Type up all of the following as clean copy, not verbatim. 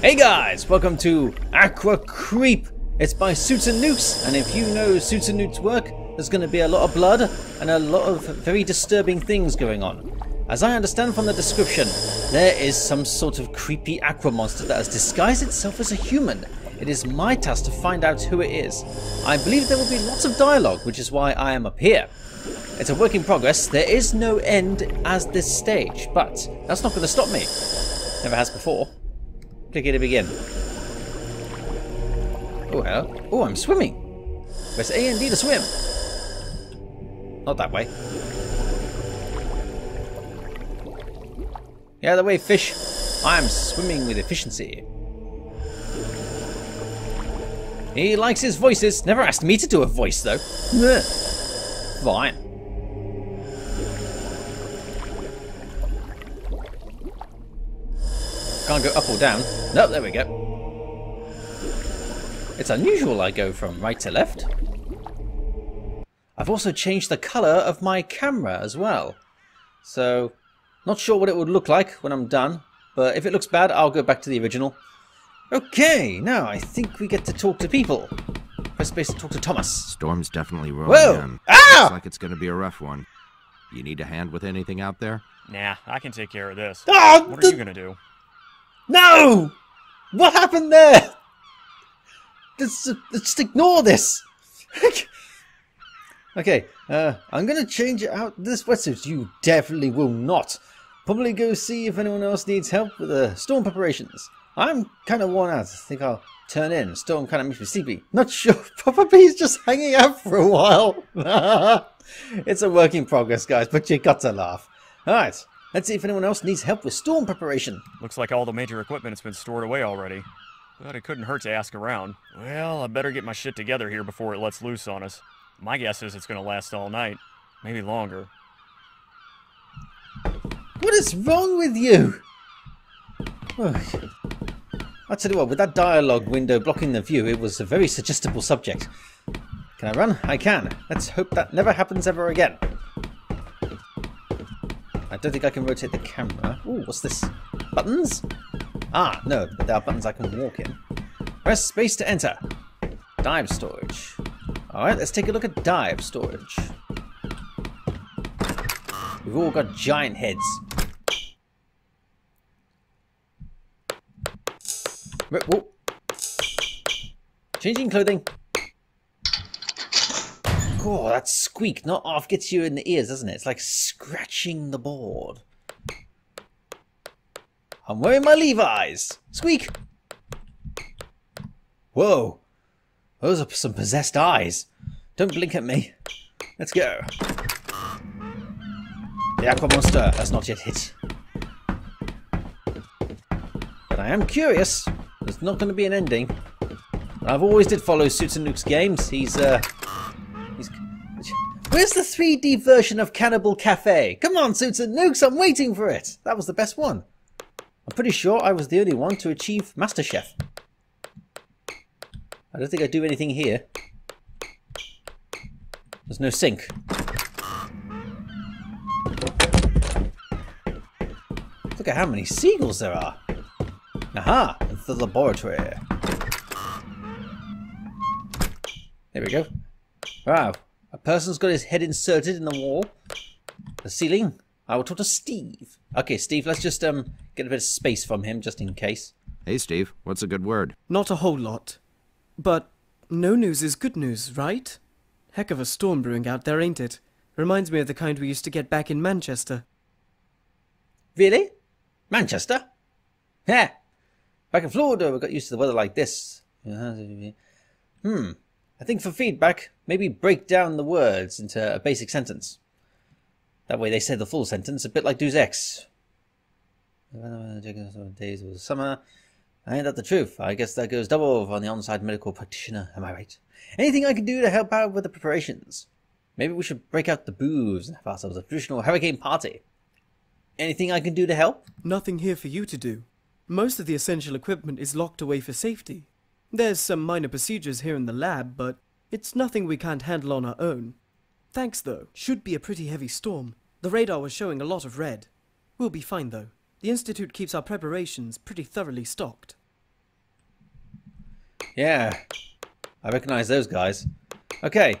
Hey guys, welcome to Aqua Creep. It's by Suits and Nooks, and if you know Suits and Nooks' work, there's going to be a lot of blood and a lot of very disturbing things going on. As I understand from the description, there is some sort of creepy aqua monster that has disguised itself as a human. It is my task to find out who it is. I believe there will be lots of dialogue, which is why I am up here. It's a work in progress. There is no end as this stage, but that's not going to stop me. Never has before. Click here to begin. Oh, hello. Oh, I'm swimming. Press A and D to swim. Not that way. Yeah, the way fish. I'm swimming with efficiency. He likes his voices. Never asked me to do a voice, though. Ugh. Fine. Can't go up or down. Nope, there we go. It's unusual I go from right to left. I've also changed the colour of my camera as well. So, not sure what it would look like when I'm done. But if it looks bad, I'll go back to the original. Okay, now I think we get to talk to people. Press space to talk to Thomas. Storm's definitely rolling in. Ah! Looks like it's going to be a rough one. You need a hand with anything out there? Nah, I can take care of this. Oh, what are you going to do? No! What happened there? Just ignore this. Okay, I'm going to change out this wetsuit. You definitely will not. Probably go see if anyone else needs help with the storm preparations. I'm kind of worn out. I think I'll turn in. Storm kind of makes me sleepy. Not sure. Probably he's just hanging out for a while. It's a work in progress, guys, but you got to laugh. All right, let's see if anyone else needs help with storm preparation. Looks like all the major equipment has been stored away already. But it couldn't hurt to ask around. Well, I better get my shit together here before it lets loose on us. My guess is it's going to last all night. Maybe longer. What is wrong with you? I'll tell you what, with that dialogue window blocking the view, it was a very suggestible subject. Can I run? I can. Let's hope that never happens ever again. I don't think I can rotate the camera. Ooh, what's this? Buttons? Ah, no, there are buttons I can walk in. Press space to enter. Dive storage. Alright, let's take a look at dive storage. We've all got giant heads. Whoa. Changing clothing. Oh, that squeak not off gets you in the ears, doesn't it? It's like scratching the board. I'm wearing my Levi's. Squeak. Whoa. Those are some possessed eyes. Don't blink at me. Let's go. The aqua monster has not yet hit. But I am curious. There's not going to be an ending. I've always did follow Suits and Nooks games. He's... Where's the 3D version of Cannibal Cafe? Come on, Suits and Nooks, I'm waiting for it. That was the best one. I'm pretty sure I was the only one to achieve Master Chef. I don't think I do anything here. There's no sink. Look at how many seagulls there are. Aha! It's the laboratory. There we go. Wow. A person's got his head inserted in the wall. The ceiling. I will talk to Steve. Okay, Steve, let's just get a bit of space from him, just in case. Hey, Steve. What's a good word? Not a whole lot. But no news is good news, right? Heck of a storm brewing out there, ain't it? Reminds me of the kind we used to get back in Manchester. Really? Manchester? Yeah. Back in Florida, we got used to the weather like this. I think for feedback, maybe break down the words into a basic sentence. That way they say the full sentence, a bit like Doozex. Days of Summer. Ain't that the truth? I guess that goes double on the on-site medical practitioner, am I right? Anything I can do to help out with the preparations? Maybe we should break out the booze and have ourselves a traditional hurricane party. Anything I can do to help? Nothing here for you to do. Most of the essential equipment is locked away for safety. There's some minor procedures here in the lab, but it's nothing we can't handle on our own. Thanks, though. Should be a pretty heavy storm. The radar was showing a lot of red. We'll be fine, though. The Institute keeps our preparations pretty thoroughly stocked. Yeah. I recognise those guys. Okay.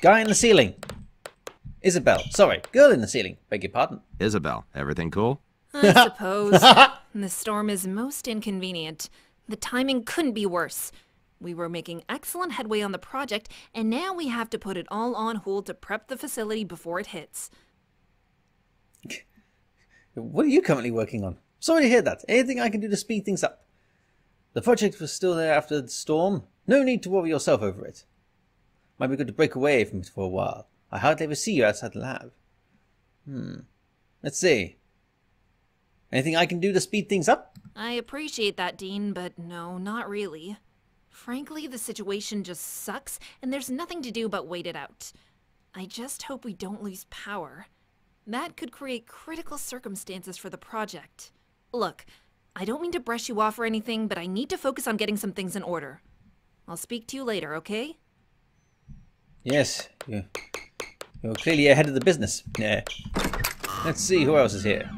Guy in the ceiling. Isabel. Sorry, girl in the ceiling. Beg your pardon. Isabel. Everything cool? I suppose. The storm is most inconvenient. The timing couldn't be worse. We were making excellent headway on the project, and now we have to put it all on hold to prep the facility before it hits. What are you currently working on? Sorry to hear that. Anything I can do to speed things up? The project was still there after the storm. No need to worry yourself over it. Might be good to break away from it for a while. I hardly ever see you outside the lab. Let's see. Anything I can do to speed things up? I appreciate that, Dean, but no, not really. Frankly, the situation just sucks, and there's nothing to do but wait it out. I just hope we don't lose power. That could create critical circumstances for the project. Look, I don't mean to brush you off or anything, but I need to focus on getting some things in order. I'll speak to you later, okay? Yes, you're clearly ahead of the business. Yeah. Let's see who else is here.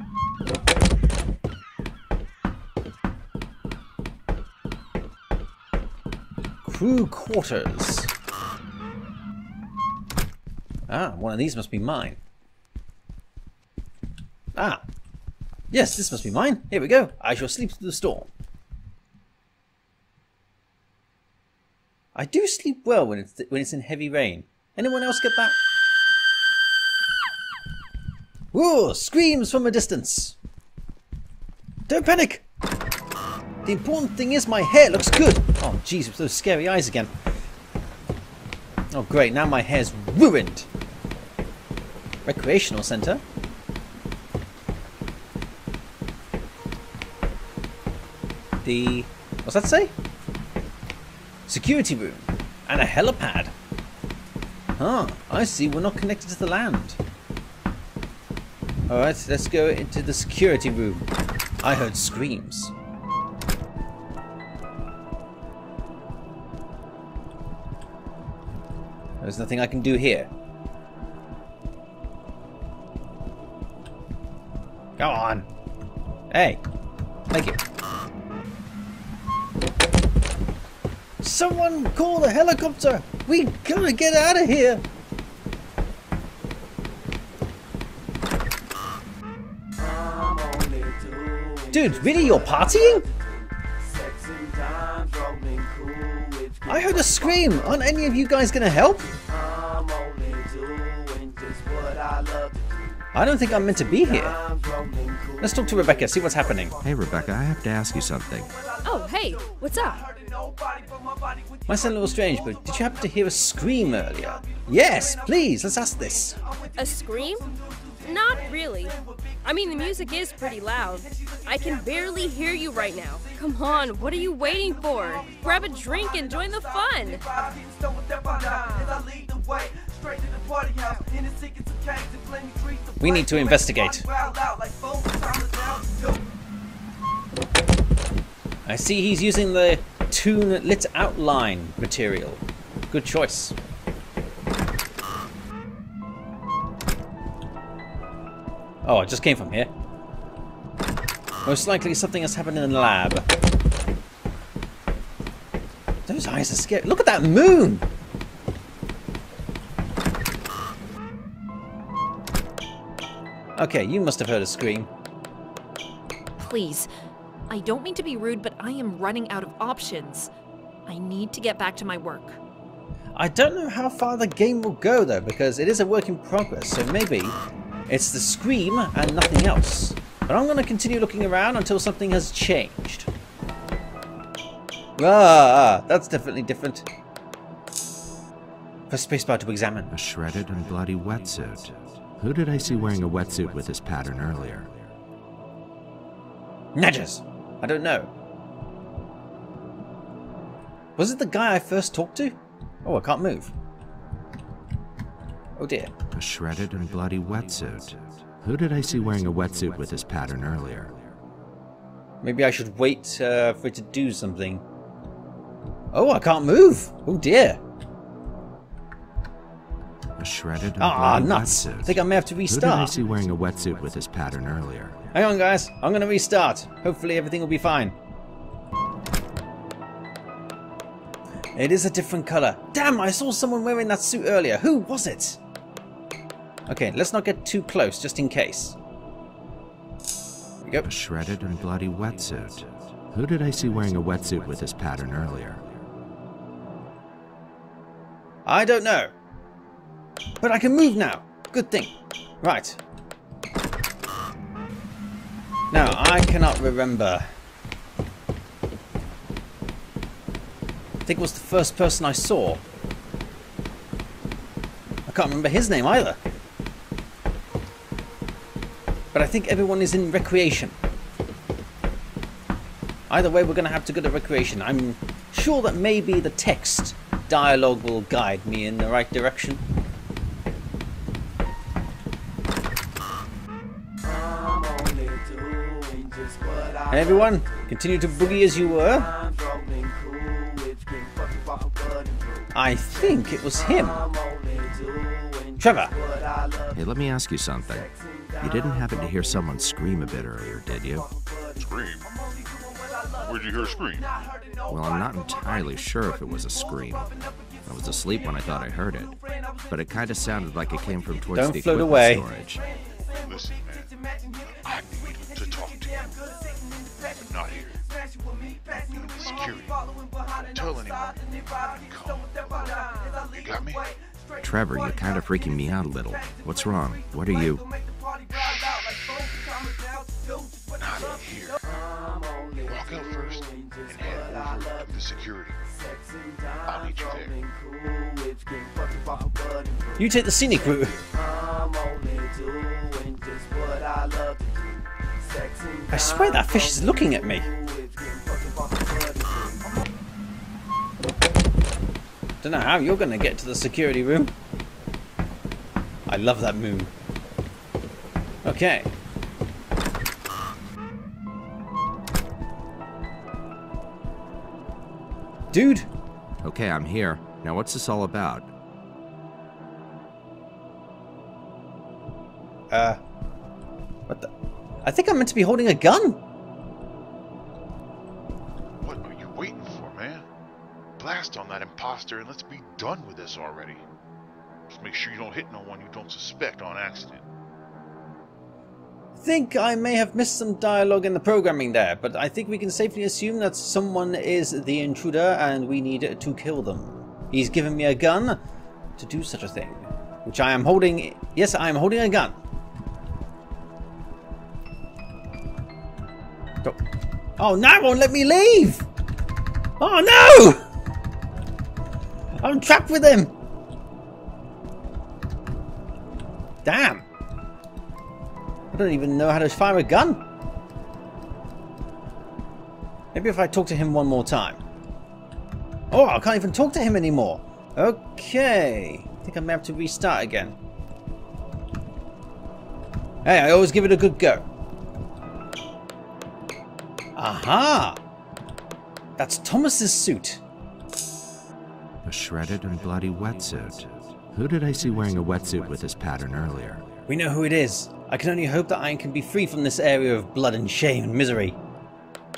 Crew quarters. Ah, one of these must be mine. Ah, yes, this must be mine. Here we go. I shall sleep through the storm. I do sleep well when it's in heavy rain. Anyone else get that? Whoa! Screams from a distance. Don't panic. The important thing is my hair looks good. Oh, jeez, with those scary eyes again. Oh, great. Now my hair's ruined. Recreational center. What's that say? Security room and a helipad. Ah, I see. We're not connected to the land. All right, let's go into the security room. I heard screams. There's nothing I can do here. Come on. Hey, thank you. Someone call the helicopter! We gotta get out of here! Dude, really? You're partying? I heard a scream! Aren't any of you guys gonna help? I don't think I'm meant to be here. Let's talk to Rebecca, see what's happening. Hey Rebecca, I have to ask you something. Oh, hey, what's up? Might sound a little strange, but did you happen to hear a scream earlier? Yes, please, let's ask this. A scream? Not really. I mean, the music is pretty loud. I can barely hear you right now. Come on, what are you waiting for? Grab a drink and join the fun. We need to investigate. I see he's using the tune lit outline material. Good choice. Oh, I just came from here. Most likely something has happened in the lab. Those eyes are scary. Look at that moon! Okay, you must have heard a scream. Please. I don't mean to be rude, but I am running out of options. I need to get back to my work. I don't know how far the game will go, though, because it is a work in progress, so maybe it's the scream and nothing else. But I'm going to continue looking around until something has changed. Ah, that's definitely different. Press spacebar to examine. A shredded and bloody wetsuit. Who did I see wearing a wetsuit with this pattern earlier? Nadges! I don't know. Was it the guy I first talked to? Oh, I can't move. Oh dear. A shredded and bloody wetsuit. Who did I see wearing a wetsuit with this pattern earlier? Maybe I should wait for it to do something. Oh, I can't move! Oh dear. A shredded. Ah, nuts! I think I'm gonna have to restart. I see wearing a wetsuit with this pattern earlier. Hang on, guys. I'm gonna restart. Hopefully, everything will be fine. It is a different color. Damn! I saw someone wearing that suit earlier. Who was it? Okay, let's not get too close, just in case. There we go. A shredded and bloody wetsuit. Who did I see wearing a wetsuit with this pattern earlier? I don't know. But I can move now. Good thing. Right. Now, I cannot remember. I think it was the first person I saw. I can't remember his name either. But I think everyone is in recreation. Either way, we're going to have to go to recreation. I'm sure that maybe the text dialogue will guide me in the right direction. Hey everyone, continue to boogie as you were. I think it was him. Trevor. Hey, let me ask you something. You didn't happen to hear someone scream a bit earlier, did you? Scream? Where'd you hear a scream? Well, I'm not entirely sure if it was a scream. I was asleep when I thought I heard it. But it kind of sounded like it came from towards the equipment storage. Listen, man. I need to talk to you. I'm not here. I'm going to be security. Don't tell anyone. Come. You got me? Trevor, you're kind of freaking me out a little. What's wrong? What are you... Not here. Walk out first and head over to the security. I'll meet you there. You take the scenic route. I swear that fish is looking at me. Don't know how you're gonna get to the security room. I love that moon. Okay. Dude! Okay, I'm here. Now what's this all about? What the? I think I'm meant to be holding a gun! What are you waiting for, man? Blast on that imposter and let's be done with this already. Just make sure you don't hit no one you don't suspect on accident. I think I may have missed some dialogue in the programming there, but I think we can safely assume that someone is the intruder and we need to kill them. He's given me a gun to do such a thing, which I am holding. Yes, I am holding a gun. Oh, now it won't let me leave! Oh no! I'm trapped with him! Damn! I don't even know how to fire a gun. Maybe if I talk to him one more time. Oh, I can't even talk to him anymore. Okay. I think I may have to restart again. Hey, I always give it a good go. Aha! That's Thomas's suit. A shredded and bloody wetsuit. Who did I see wearing a wetsuit with this pattern earlier? We know who it is. I can only hope that I can be free from this area of blood and shame and misery.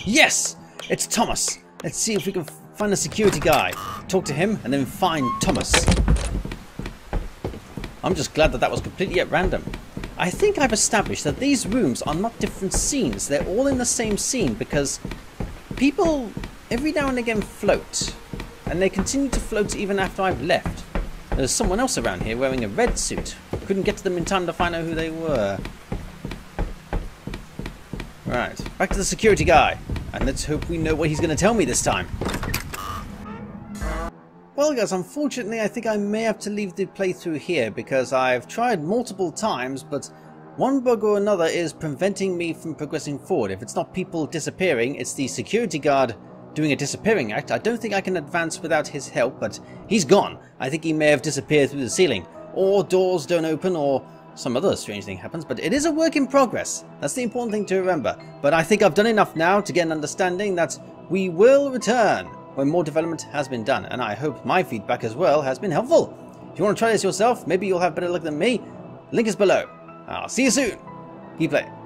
Yes! It's Thomas! Let's see if we can find the security guy, talk to him, and then find Thomas. I'm just glad that that was completely at random. I think I've established that these rooms are not different scenes. They're all in the same scene because people every now and again float. And they continue to float even after I've left. There's someone else around here wearing a red suit. Couldn't get to them in time to find out who they were. Right, back to the security guy. And let's hope we know what he's going to tell me this time. Well guys, unfortunately I think I may have to leave the playthrough here because I've tried multiple times, but one bug or another is preventing me from progressing forward. If it's not people disappearing, it's the security guard doing a disappearing act. I don't think I can advance without his help, but he's gone. I think he may have disappeared through the ceiling. Or doors don't open, or some other strange thing happens, but it is a work in progress. That's the important thing to remember. But I think I've done enough now to get an understanding that we will return when more development has been done, and I hope my feedback as well has been helpful. If you want to try this yourself, maybe you'll have better luck than me. Link is below. I'll see you soon. Keep playing.